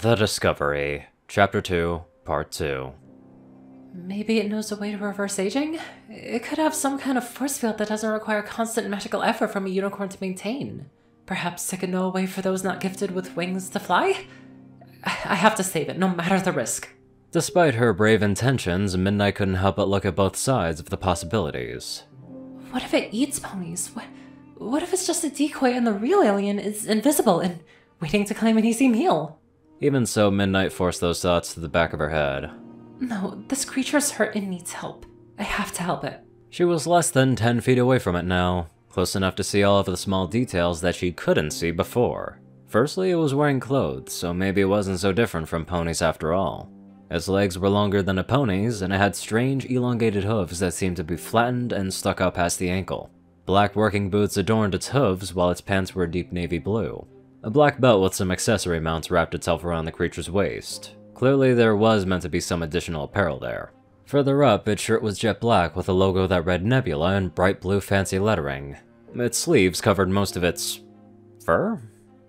The Discovery, Chapter 2, Part 2. Maybe it knows a way to reverse aging? It could have some kind of force field that doesn't require constant magical effort from a unicorn to maintain. Perhaps it could know a way for those not gifted with wings to fly? I have to save it, no matter the risk. Despite her brave intentions, Midnight couldn't help but look at both sides of the possibilities. What if it eats ponies? What if it's just a decoy and the real alien is invisible and waiting to claim an easy meal? Even so, Midnight forced those thoughts to the back of her head. No, this creature's hurt and needs help. I have to help it. She was less than 10 feet away from it now, close enough to see all of the small details that she couldn't see before. Firstly, it was wearing clothes, so maybe it wasn't so different from ponies after all. Its legs were longer than a pony's, and it had strange, elongated hooves that seemed to be flattened and stuck out past the ankle. Black working boots adorned its hooves, while its pants were deep navy blue. A black belt with some accessory mounts wrapped itself around the creature's waist. Clearly, there was meant to be some additional apparel there. Further up, its shirt was jet black with a logo that read Nebula in bright blue fancy lettering. Its sleeves covered most of its... fur?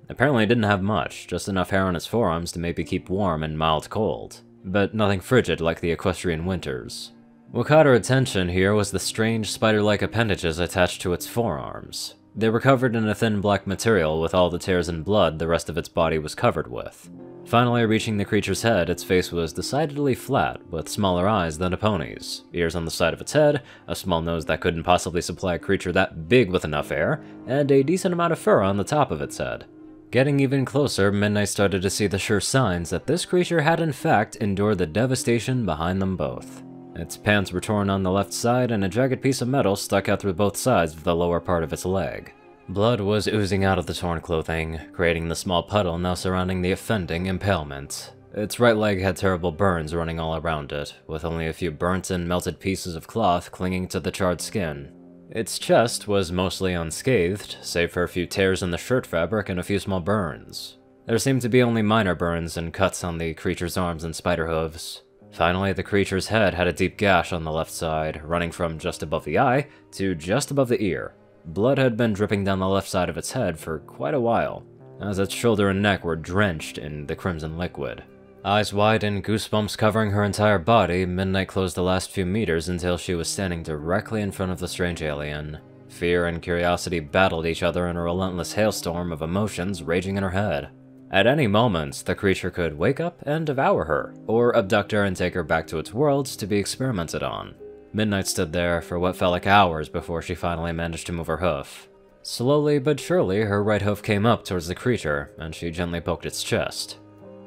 Apparently it didn't have much, just enough hair on its forearms to maybe keep warm in mild cold, but nothing frigid like the equestrian winters. What caught her attention here was the strange spider-like appendages attached to its forearms. They were covered in a thin black material with all the tears and blood the rest of its body was covered with. Finally reaching the creature's head, its face was decidedly flat, with smaller eyes than a pony's, ears on the side of its head, a small nose that couldn't possibly supply a creature that big with enough air, and a decent amount of fur on the top of its head. Getting even closer, Midnight started to see the sure signs that this creature had in fact endured the devastation behind them both. Its pants were torn on the left side, and a jagged piece of metal stuck out through both sides of the lower part of its leg. Blood was oozing out of the torn clothing, creating the small puddle now surrounding the offending impalement. Its right leg had terrible burns running all around it, with only a few burnt and melted pieces of cloth clinging to the charred skin. Its chest was mostly unscathed, save for a few tears in the shirt fabric and a few small burns. There seemed to be only minor burns and cuts on the creature's arms and spider hooves. Finally, the creature's head had a deep gash on the left side, running from just above the eye to just above the ear. Blood had been dripping down the left side of its head for quite a while, as its shoulder and neck were drenched in the crimson liquid. Eyes wide and goosebumps covering her entire body, Midnight closed the last few meters until she was standing directly in front of the strange alien. Fear and curiosity battled each other in a relentless hailstorm of emotions raging in her head. At any moment, the creature could wake up and devour her, or abduct her and take her back to its worlds to be experimented on. Midnight stood there for what felt like hours before she finally managed to move her hoof. Slowly but surely, her right hoof came up towards the creature, and she gently poked its chest.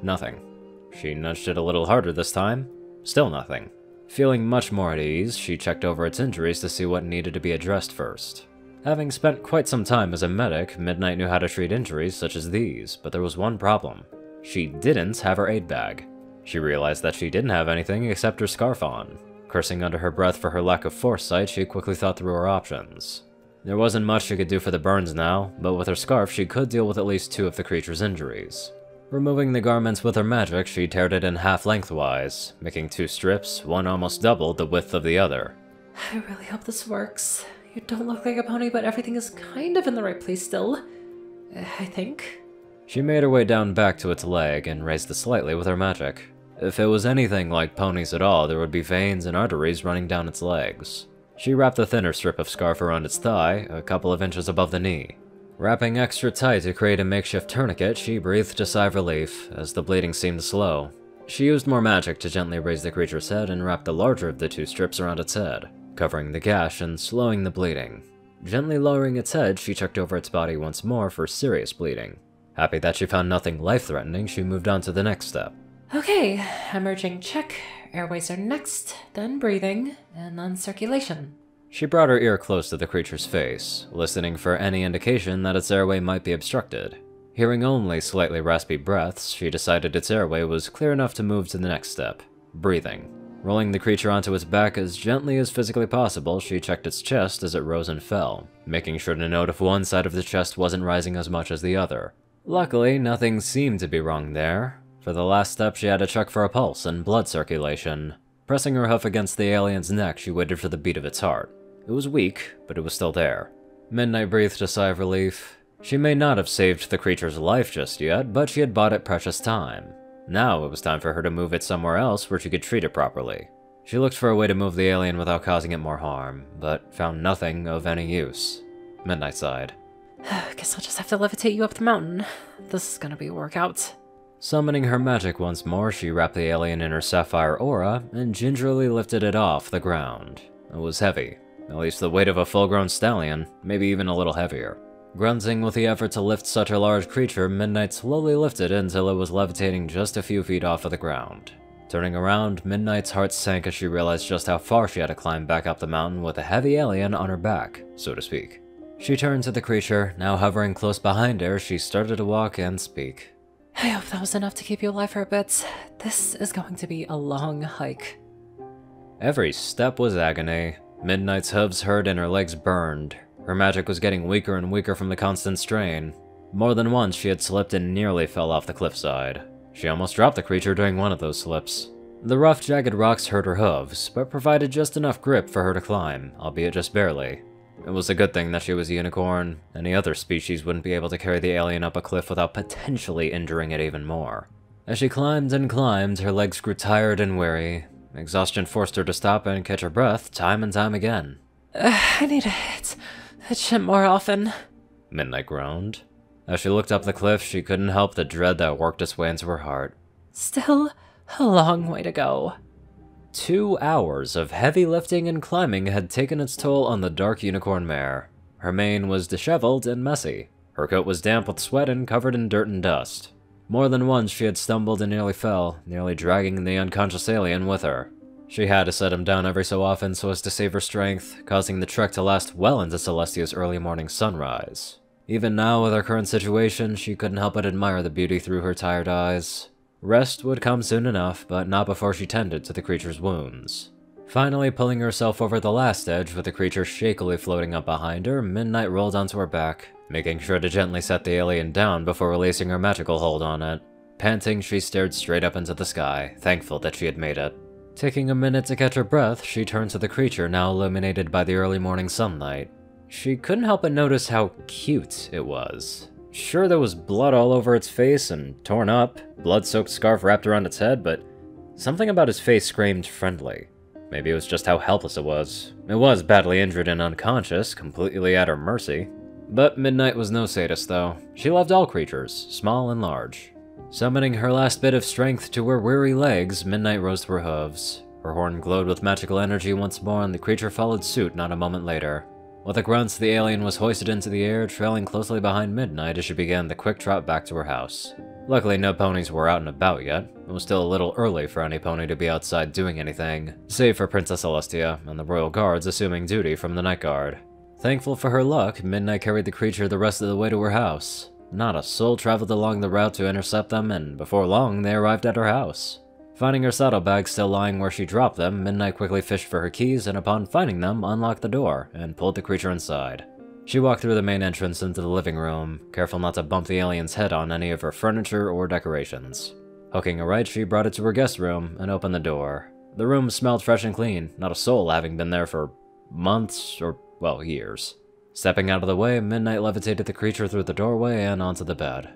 Nothing. She nudged it a little harder this time. Still nothing. Feeling much more at ease, she checked over its injuries to see what needed to be addressed first. Having spent quite some time as a medic, Midnight knew how to treat injuries such as these, but there was one problem. She didn't have her aid bag. She realized that she didn't have anything except her scarf on. Cursing under her breath for her lack of foresight, she quickly thought through her options. There wasn't much she could do for the burns now, but with her scarf she could deal with at least two of the creature's injuries. Removing the garments with her magic, she teared it in half lengthwise, making two strips, one almost double the width of the other. I really hope this works. You don't look like a pony, but everything is kind of in the right place still, I think. She made her way down back to its leg and raised it slightly with her magic. If it was anything like ponies at all, there would be veins and arteries running down its legs. She wrapped a thinner strip of scarf around its thigh, a couple of inches above the knee. Wrapping extra tight to create a makeshift tourniquet, she breathed a sigh of relief, as the bleeding seemed to slow. She used more magic to gently raise the creature's head and wrapped the larger of the two strips around its head, covering the gash and slowing the bleeding. Gently lowering its head, she checked over its body once more for serious bleeding. Happy that she found nothing life-threatening, she moved on to the next step. Okay, emerging check, airways are next, then breathing, and then circulation. She brought her ear close to the creature's face, listening for any indication that its airway might be obstructed. Hearing only slightly raspy breaths, she decided its airway was clear enough to move to the next step, breathing. Rolling the creature onto its back as gently as physically possible, she checked its chest as it rose and fell, making sure to note if one side of the chest wasn't rising as much as the other. Luckily, nothing seemed to be wrong there. For the last step, she had to check for a pulse and blood circulation. Pressing her hoof against the alien's neck, she waited for the beat of its heart. It was weak, but it was still there. Midnight breathed a sigh of relief. She may not have saved the creature's life just yet, but she had bought it precious time. Now it was time for her to move it somewhere else where she could treat it properly. She looked for a way to move the alien without causing it more harm, but found nothing of any use. Midnight sighed. Guess I'll just have to levitate you up the mountain. This is gonna be a workout. Summoning her magic once more, she wrapped the alien in her sapphire aura and gingerly lifted it off the ground. It was heavy, at least the weight of a full-grown stallion, maybe even a little heavier. Grunting with the effort to lift such a large creature, Midnight slowly lifted until it was levitating just a few feet off of the ground. Turning around, Midnight's heart sank as she realized just how far she had to climb back up the mountain with a heavy alien on her back, so to speak. She turned to the creature, now hovering close behind her. She started to walk and speak. I hope that was enough to keep you alive for a bit. This is going to be a long hike. Every step was agony. Midnight's hooves hurt and her legs burned. Her magic was getting weaker and weaker from the constant strain. More than once, she had slipped and nearly fell off the cliffside. She almost dropped the creature during one of those slips. The rough, jagged rocks hurt her hooves, but provided just enough grip for her to climb, albeit just barely. It was a good thing that she was a unicorn. Any other species wouldn't be able to carry the alien up a cliff without potentially injuring it even more. As she climbed and climbed, her legs grew tired and weary. Exhaustion forced her to stop and catch her breath time and time again. I need a hit. That shit more often. Midnight groaned. As she looked up the cliff, she couldn't help the dread that worked its way into her heart. Still, a long way to go. 2 hours of heavy lifting and climbing had taken its toll on the dark unicorn mare. Her mane was disheveled and messy. Her coat was damp with sweat and covered in dirt and dust. More than once, she had stumbled and nearly fell, nearly dragging the unconscious alien with her. She had to set him down every so often so as to save her strength, causing the trek to last well into Celestia's early morning sunrise. Even now, with her current situation, she couldn't help but admire the beauty through her tired eyes. Rest would come soon enough, but not before she tended to the creature's wounds. Finally pulling herself over the last edge with the creature shakily floating up behind her, Midnight rolled onto her back, making sure to gently set the alien down before releasing her magical hold on it. Panting, she stared straight up into the sky, thankful that she had made it. Taking a minute to catch her breath, she turned to the creature now illuminated by the early morning sunlight. She couldn't help but notice how cute it was. Sure, there was blood all over its face and torn up, blood-soaked scarf wrapped around its head, but something about his face screamed friendly. Maybe it was just how helpless it was. It was badly injured and unconscious, completely at her mercy. But Midnight was no sadist, though. She loved all creatures, small and large. Summoning her last bit of strength to her weary legs, Midnight rose to her hooves. Her horn glowed with magical energy once more, and the creature followed suit not a moment later. With a grunt, the alien was hoisted into the air, trailing closely behind Midnight as she began the quick trot back to her house. Luckily, no ponies were out and about yet. It was still a little early for any pony to be outside doing anything, save for Princess Celestia and the royal guards assuming duty from the night guard. Thankful for her luck, Midnight carried the creature the rest of the way to her house. Not a soul traveled along the route to intercept them, and before long, they arrived at her house. Finding her saddlebags still lying where she dropped them, Midnight quickly fished for her keys and upon finding them, unlocked the door and pulled the creature inside. She walked through the main entrance into the living room, careful not to bump the alien's head on any of her furniture or decorations. Hooking a right, she brought it to her guest room and opened the door. The room smelled fresh and clean, not a soul having been there for months or, well, years. Stepping out of the way, Midnight levitated the creature through the doorway and onto the bed.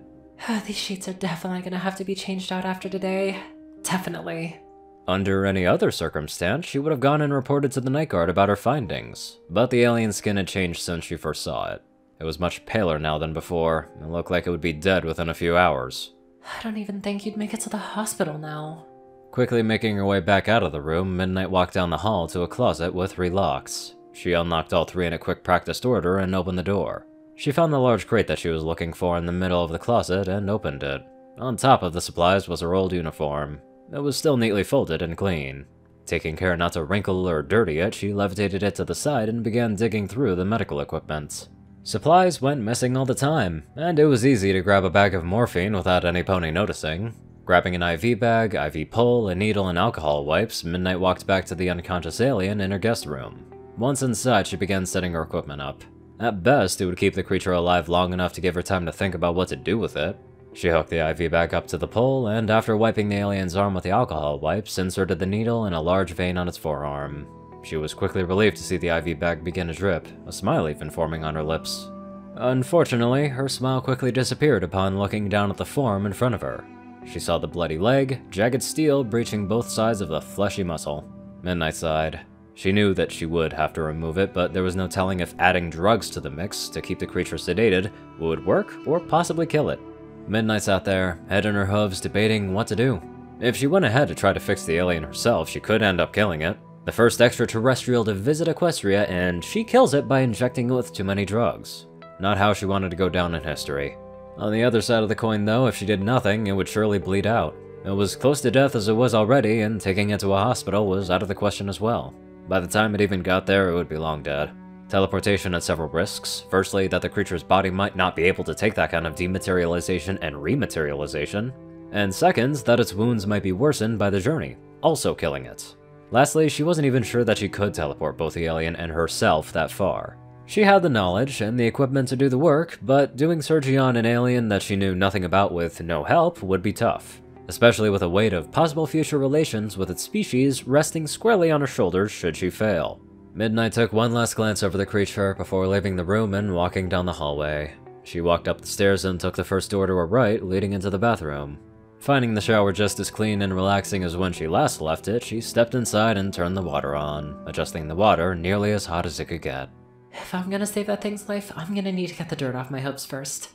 These sheets are definitely gonna have to be changed out after today. Definitely. Under any other circumstance, she would have gone and reported to the night guard about her findings, but the alien skin had changed since she first saw it. It was much paler now than before, and looked like it would be dead within a few hours. I don't even think you'd make it to the hospital now. Quickly making her way back out of the room, Midnight walked down the hall to a closet with 3 locks. She unlocked all 3 in a quick practiced order and opened the door. She found the large crate that she was looking for in the middle of the closet and opened it. On top of the supplies was her old uniform. It was still neatly folded and clean. Taking care not to wrinkle or dirty it, she levitated it to the side and began digging through the medical equipment. Supplies went missing all the time, and it was easy to grab a bag of morphine without any pony noticing. Grabbing an IV bag, IV pole, a needle, and alcohol wipes, Midnight walked back to the unconscious alien in her guest room. Once inside, she began setting her equipment up. At best, it would keep the creature alive long enough to give her time to think about what to do with it. She hooked the IV back up to the pole, and after wiping the alien's arm with the alcohol wipes, inserted the needle in a large vein on its forearm. She was quickly relieved to see the IV bag begin to drip, a smile even forming on her lips. Unfortunately, her smile quickly disappeared upon looking down at the form in front of her. She saw the bloody leg, jagged steel breaching both sides of the fleshy muscle. Midnight sighed. She knew that she would have to remove it, but there was no telling if adding drugs to the mix to keep the creature sedated would work or possibly kill it. Midnight sat there, head in her hooves, debating what to do. If she went ahead to try to fix the alien herself, she could end up killing it. The first extraterrestrial to visit Equestria, and she kills it by injecting it with too many drugs. Not how she wanted to go down in history. On the other side of the coin though, if she did nothing, it would surely bleed out. It was close to death as it was already, and taking it to a hospital was out of the question as well. By the time it even got there, it would be long dead. Teleportation had several risks. Firstly, that the creature's body might not be able to take that kind of dematerialization and rematerialization. And second, that its wounds might be worsened by the journey, also killing it. Lastly, she wasn't even sure that she could teleport both the alien and herself that far. She had the knowledge and the equipment to do the work, but doing surgery on an alien that she knew nothing about with no help would be tough, especially with the weight of possible future relations with its species resting squarely on her shoulders should she fail. Midnight took one last glance over the creature before leaving the room and walking down the hallway. She walked up the stairs and took the first door to her right, leading into the bathroom. Finding the shower just as clean and relaxing as when she last left it, she stepped inside and turned the water on, adjusting the water nearly as hot as it could get. If I'm gonna save that thing's life, I'm gonna need to get the dirt off my hopes first.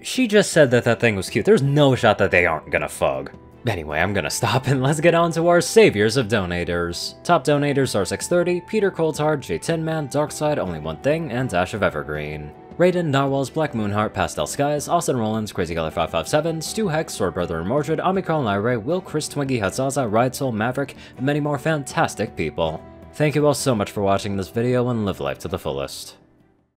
She just said that that thing was cute. There's no shot that they aren't gonna fug. Anyway, I'm gonna stop and let's get on to our saviors of donators. Top donators are 630, Peter Coulthard, J. Tinman, Darkside, Only One Thing, and Dash of Evergreen. Raiden, Narwhals, Black Moonheart, Pastel Skies, Austin Rollins, Crazy Color 557, Stu Hex, Sword Brother and Mordred, Omicron Lyrae, Will, Chris, Twinkie, Hatzaza, Ridesoul, Maverick, and many more fantastic people. Thank you all so much for watching this video and live life to the fullest.